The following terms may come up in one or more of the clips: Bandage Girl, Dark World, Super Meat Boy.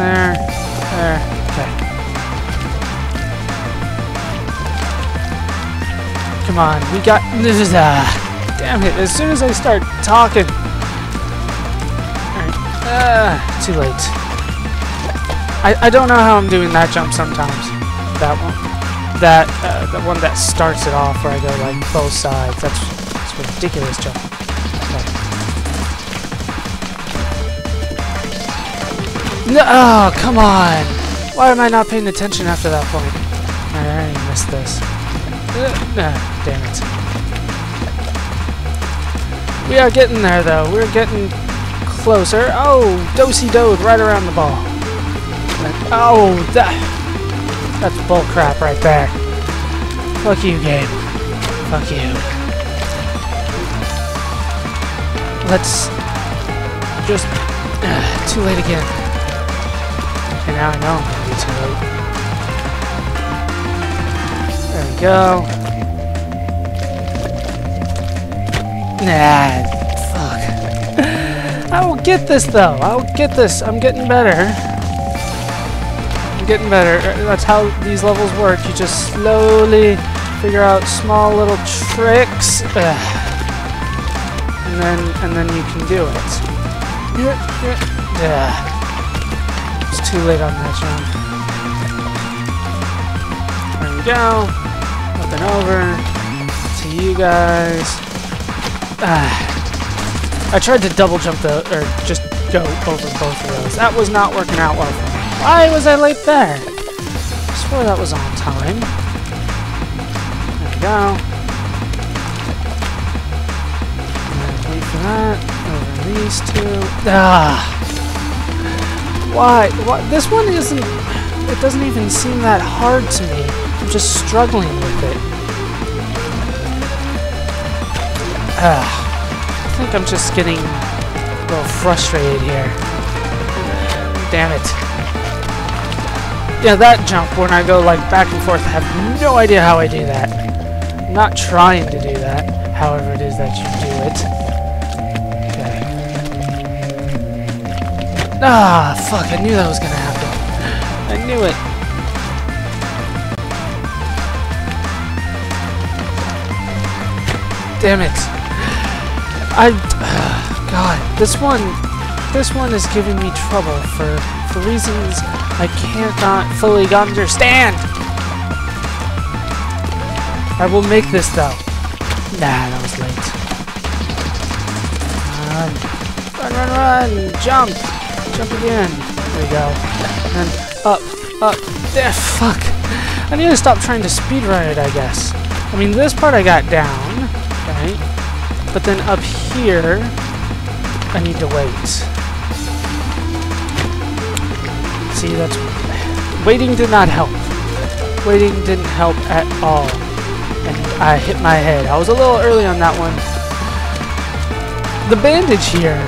There. Come on, we got... Damn it, as soon as I start talking... Alright, too late. I don't know how I'm doing that jump sometimes. That one. The one that starts it off where I go like both sides. That's a ridiculous jump. Okay. No, oh, come on! Why am I not paying attention after that point? I already missed this. Damn it. We are getting there though. We're getting closer. Oh, do-si-do'd right around the ball. Oh, that. That's bull crap right there. Fuck you, game. Fuck you. Let's just too late again. And now I know I'm gonna be too late. There we go. Nah, fuck. I will get this though. I will get this. I'm getting better. Getting better. That's how these levels work. You just slowly figure out small little tricks, and then you can do it. Yeah. It's too late on that jump. There we go. Up and over to you guys. I tried to double jump the or just go over both of those. That was not working out well. Why was I late there? I swore that was on time. There we go. Wait for that. Over these two. Why? This one isn't... It doesn't even seem that hard to me. I'm just struggling with it. I think I'm just getting a little frustrated here. Damn it. Yeah, that jump when I go like back and forth, I have no idea how I do that. I'm not trying to do that, however it is that you do it. Okay. Ah, fuck, I knew that was gonna happen. I knew it. Damn it. God, this one is giving me trouble for reasons I cannot fully understand. I will make this though. Nah, that was late. Run! Jump! Jump again. There we go. And up. There, fuck. I need to stop trying to speedrun it, I guess. I mean, this part I got down, right? But then up here, I need to wait. See, that's... Waiting did not help. Waiting didn't help at all. And I hit my head. I was a little early on that one. The bandage here,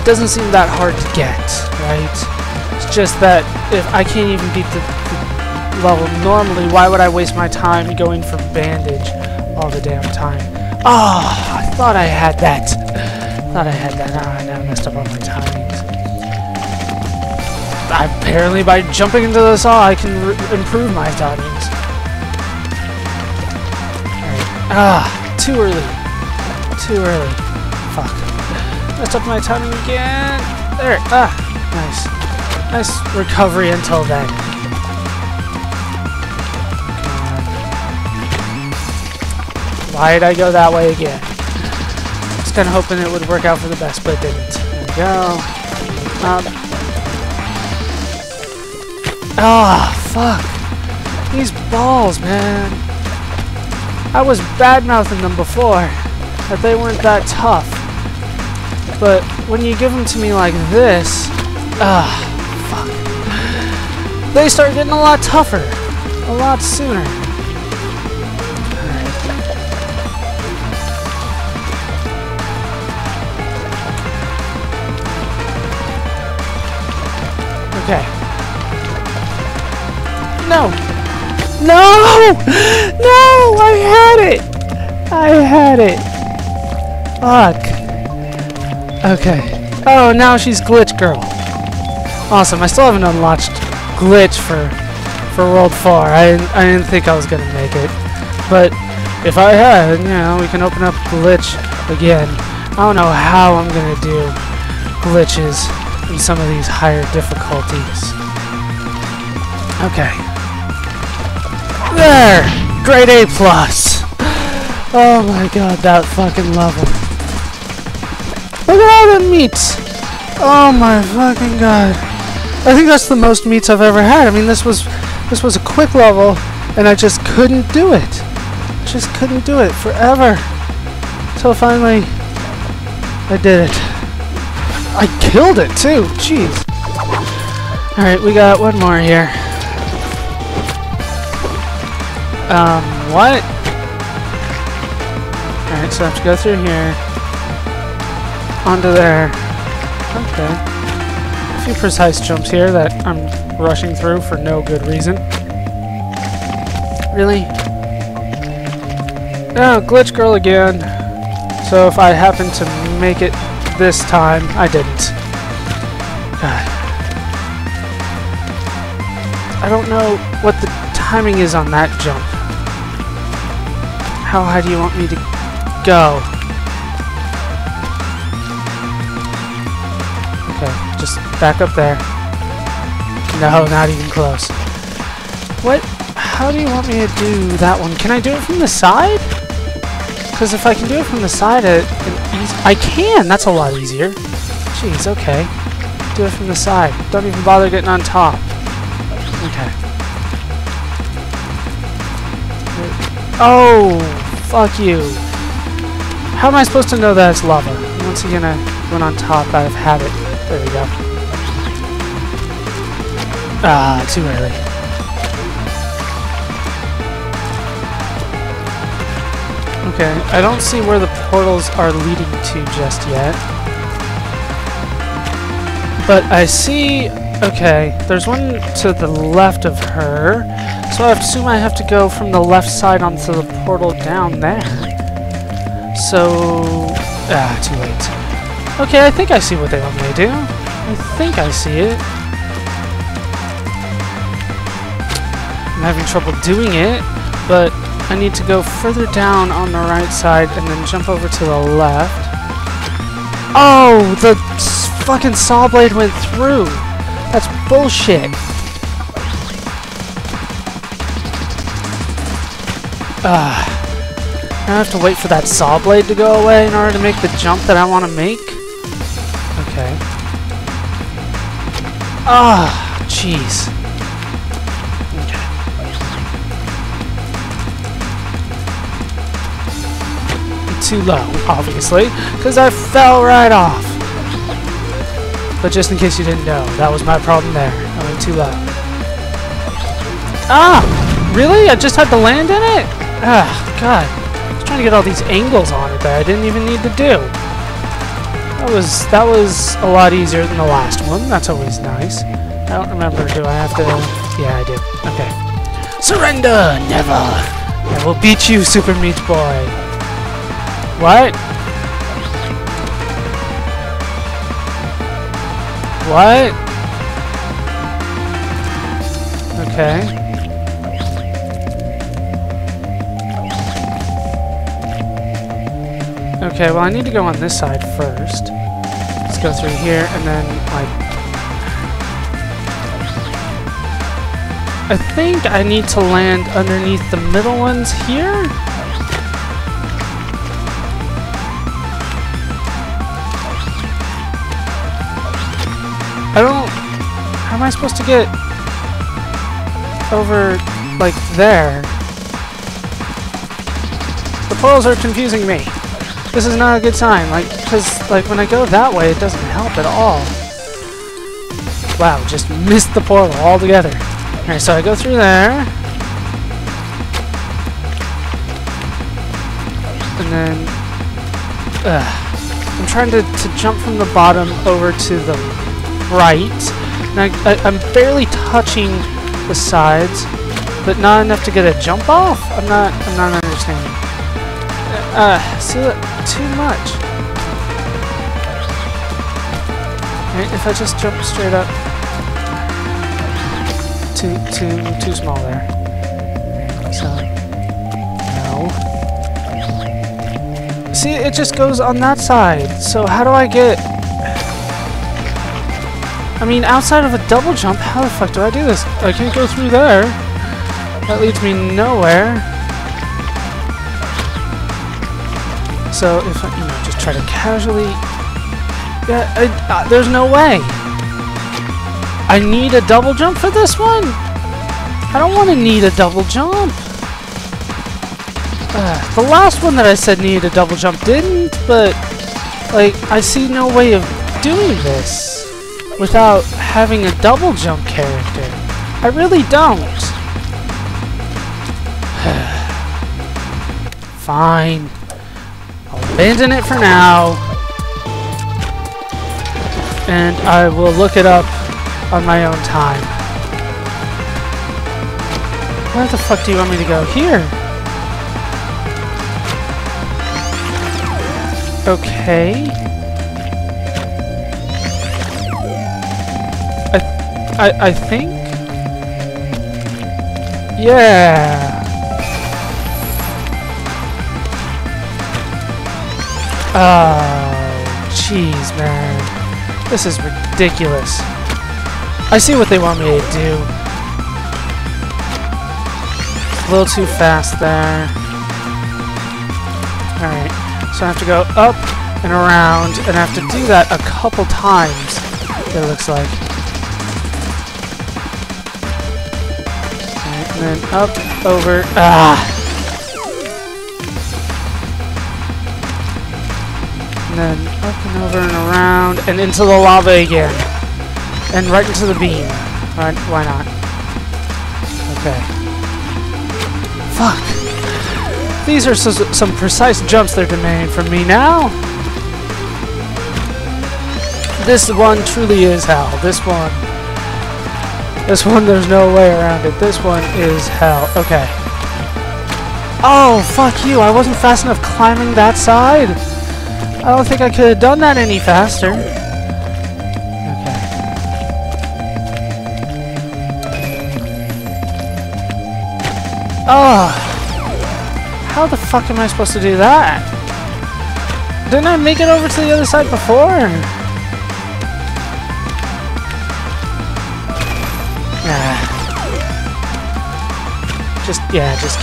it doesn't seem that hard to get, right? It's just that if I can't even beat the level normally, why would I waste my time going for bandage all the damn time? Oh, I thought I had that. I messed up on my timings. Apparently, by jumping into the saw, I can improve my timings. Alright. Too early. Fuck. Messed up my timing again. There. Nice. Nice recovery until then. Why'd I go that way again? I was kind of hoping it would work out for the best, but it didn't. There we go. Ah, fuck. These balls, man. I was bad-mouthing them before, that they weren't that tough. But when you give them to me like this, fuck. They start getting a lot tougher, a lot sooner. All right. Okay. No! I had it! Fuck. Okay. Oh, now she's Glitch Girl. Awesome. I still haven't unlocked glitch for World 4. I didn't think I was gonna make it, but if I had, you know, we can open up glitch again. I don't know how I'm gonna do glitches in some of these higher difficulties. Okay. There! Grade A+! Oh my god, that fucking level. Look at all the meats! Oh my fucking god. I think that's the most meats I've ever had. I mean, this was a quick level, and I just couldn't do it. Just couldn't do it forever. So finally, I did it. I killed it, too! Jeez. Alright, we got one more here. What? Alright, so I have to go through here. Onto there. Okay. A few precise jumps here that I'm rushing through for no good reason. Really? Oh, glitch girl again. So if I happen to make it this time, I didn't. God. I don't know what the timing is on that jump. How high do you want me to go? Okay, just back up there. No, not even close. What? How do you want me to do that one? Can I do it from the side? Because if I can do it from the side, I can! That's a lot easier. Jeez, okay. Do it from the side. Don't even bother getting on top. Okay. Oh, fuck you. How am I supposed to know that it's lava? Once again, I went on top out of habit. There we go. Ah, too early. Okay, I don't see where the portals are leading to just yet. But I see... Okay, there's one to the left of her. So I assume I have to go from the left side onto the portal down there. So... Ah, too late. Okay, I think I see what they want me to do. I think I see it. I'm having trouble doing it, but I need to go further down on the right side and then jump over to the left. Oh, the fucking saw blade went through! That's bullshit! Now I have to wait for that saw blade to go away in order to make the jump that I want to make? Okay. Ah, jeez. Okay. Too low, obviously, because I fell right off. But just in case you didn't know, that was my problem there. I went too low. Ah! Really? I just had to land in it? Ah, god. I was trying to get all these angles on it that I didn't even need to do. That was a lot easier than the last one. That's always nice. I don't remember. Do I have to... Yeah, I do. Okay. Surrender! Never! I will beat you, Super Meat Boy! What? What? Okay. Okay, well I need to go on this side first. Let's go through here and then, like... I think I need to land underneath the middle ones here? I don't... How am I supposed to get... over, like, there? The portals are confusing me. This is not a good sign, like, because, like, when I go that way, it doesn't help at all. Wow, just missed the portal altogether. Alright, so I go through there. And then... I'm trying to jump from the bottom over to the right. And I'm barely touching the sides, but not enough to get a jump off? I'm not understanding. See, look, too much. Right, if I just jump straight up. too small there. So, no. See, it just goes on that side. So how do I get... I mean, outside of a double jump, how the fuck do I do this? I can't go through there. That leads me nowhere. So if I, you know, just try to casually... Yeah, there's no way. I need a double jump for this one? I don't want to need a double jump. The last one that I said needed a double jump didn't, but like I see no way of doing this without having a double jump character. I really don't. Fine. I'll abandon it for now. And I will look it up on my own time. Where the fuck do you want me to go? Here! Okay. I think? Yeah! Oh, jeez, man. This is ridiculous. I see what they want me to do. A little too fast there. Alright, so I have to go up and around, and I have to do that a couple times, it looks like. Right, and then up, over, And then up and over and around, and into the lava again. And right into the beam. Alright, why not? Okay. Fuck. These are some precise jumps they're demanding from me now. This one truly is hell. This one, there's no way around it. This one is hell. Okay. Oh, fuck you. I wasn't fast enough climbing that side. I don't think I could have done that any faster. Oh, how the fuck am I supposed to do that? Didn't I make it over to the other side before? Nah. Just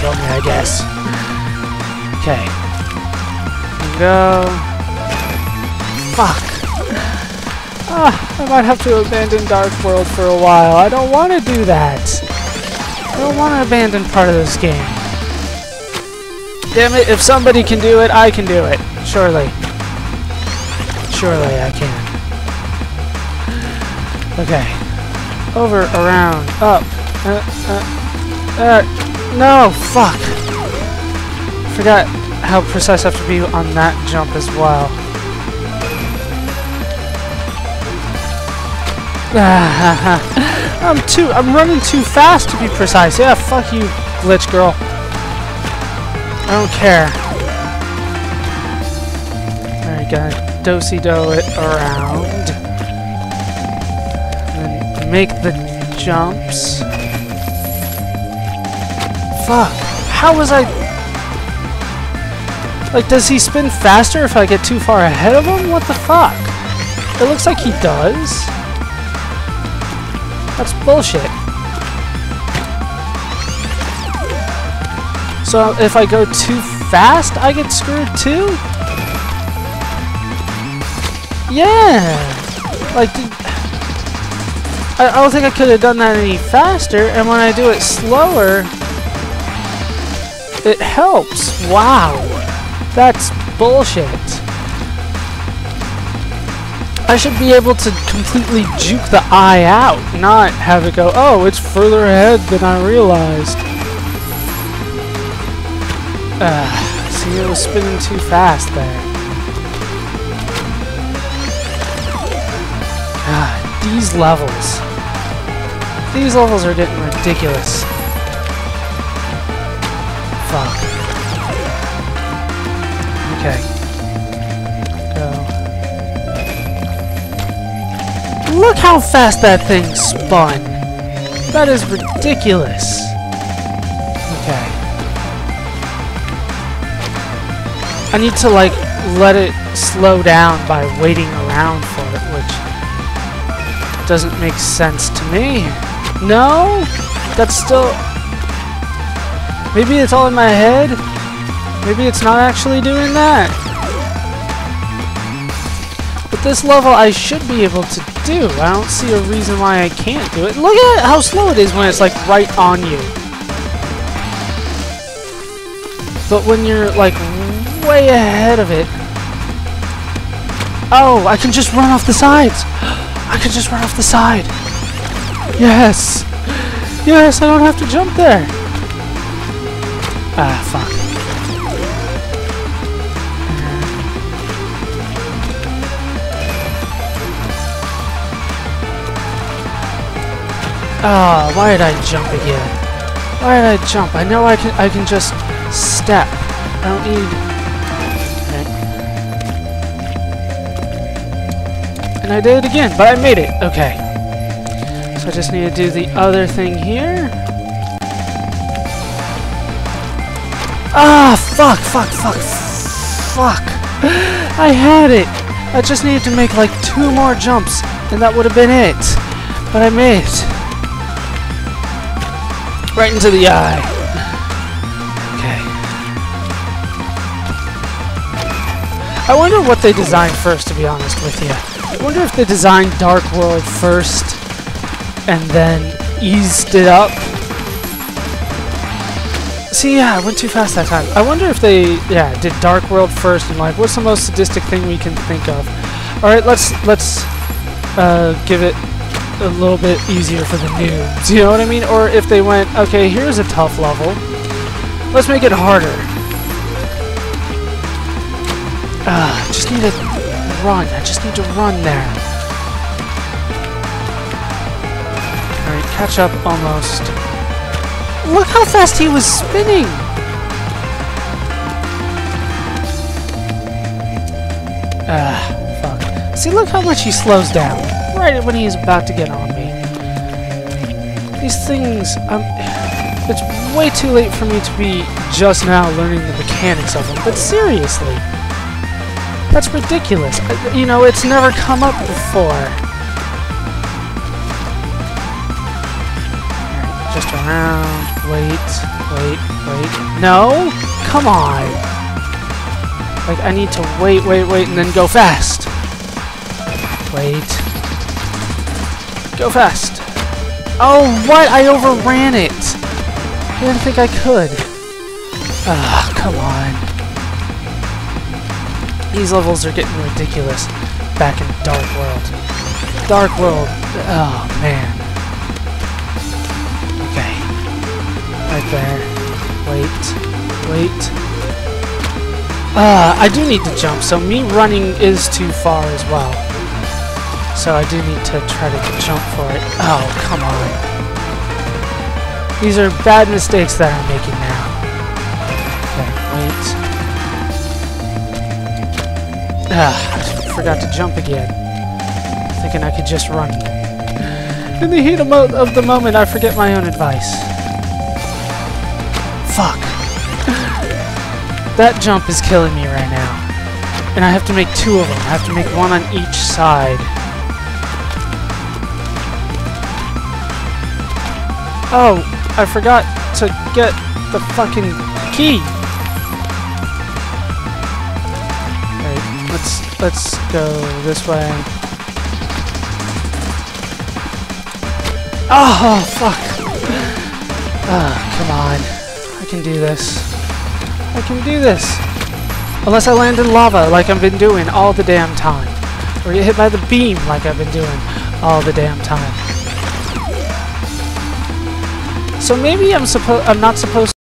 kill me, I guess. Okay. Go. Fuck. I might have to abandon Dark World for a while. I don't want to do that. I don't want to abandon part of this game. Damn it, if somebody can do it, I can do it. Surely. Surely I can. Okay. Over, around, up. No, fuck. Forgot how precise I have to be on that jump as well. I'm running too fast to be precise. Yeah, fuck you, glitch girl. I don't care. Alright, gotta do-si-do it around. And then make the jumps. Fuck. How was I... Like, does he spin faster if I get too far ahead of him? What the fuck? It looks like he does. That's bullshit. So if I go too fast, I get screwed too? Yeah! Like, I don't think I could have done that any faster, and when I do it slower, it helps. Wow! That's bullshit. I should be able to completely juke the eye out, not have it go, oh, it's further ahead than I realized. See, it was spinning too fast there. These levels are getting ridiculous. Fuck. Okay. Look how fast that thing spun! That is ridiculous. Okay. I need to, like, let it slow down by waiting around for it, which doesn't make sense to me. No? That's still... Maybe it's all in my head? Maybe it's not actually doing that. But this level I should be able to do. I don't see a reason why I can't do it. Look at how slow it is when it's, like, right on you. But when you're, like, way ahead of it... Oh, I can just run off the sides! I can just run off the side! Yes! Yes, I don't have to jump there! Ah, fuck. Ah, oh, why did I jump again? Why did I jump? I know I can just step. I don't need... Okay. And I did it again, but I made it. Okay. So I just need to do the other thing here. Ah, fuck, fuck, fuck, fuck. I had it. I just needed to make like 2 more jumps and that would have been it. But I missed. Right into the eye. Okay. I wonder what they designed first, to be honest with you. I wonder if they designed Dark World first and then eased it up. See, yeah, I went too fast that time. I wonder if they, yeah, did Dark World first and like, what's the most sadistic thing we can think of? All right, let's give it a little bit easier for the noobs. You know what I mean? Or if they went, okay, here's a tough level. Let's make it harder. I just need to run. I just need to run there. All right, catch up almost. Look how fast he was spinning! Ah, fuck. See, look how much he slows down. Right when he's about to get on me. These things... it's way too late for me to be just now learning the mechanics of them. But seriously! That's ridiculous. You know, it's never come up before. Just around, wait. No? Come on! Like, I need to wait, and then go fast. Wait. Go fast. Oh, what? I overran it! I didn't think I could. Ah, come on. These levels are getting ridiculous back in Dark World. Dark World. Oh, man. Right there. Wait. I do need to jump, so me running is too far as well. So I do need to try to jump for it. Oh, come on. These are bad mistakes that I'm making now. Okay, wait. I forgot to jump again. Thinking I could just run. In the heat of the moment, I forget my own advice. Fuck. That jump is killing me right now. And I have to make 2 of them. I have to make 1 on each side. Oh, I forgot to get the fucking key. Alright, let's go this way. Oh, fuck. Come on. I can do this. I can do this. Unless I land in lava like I've been doing all the damn time. Or get hit by the beam like I've been doing all the damn time. So maybe I'm not supposed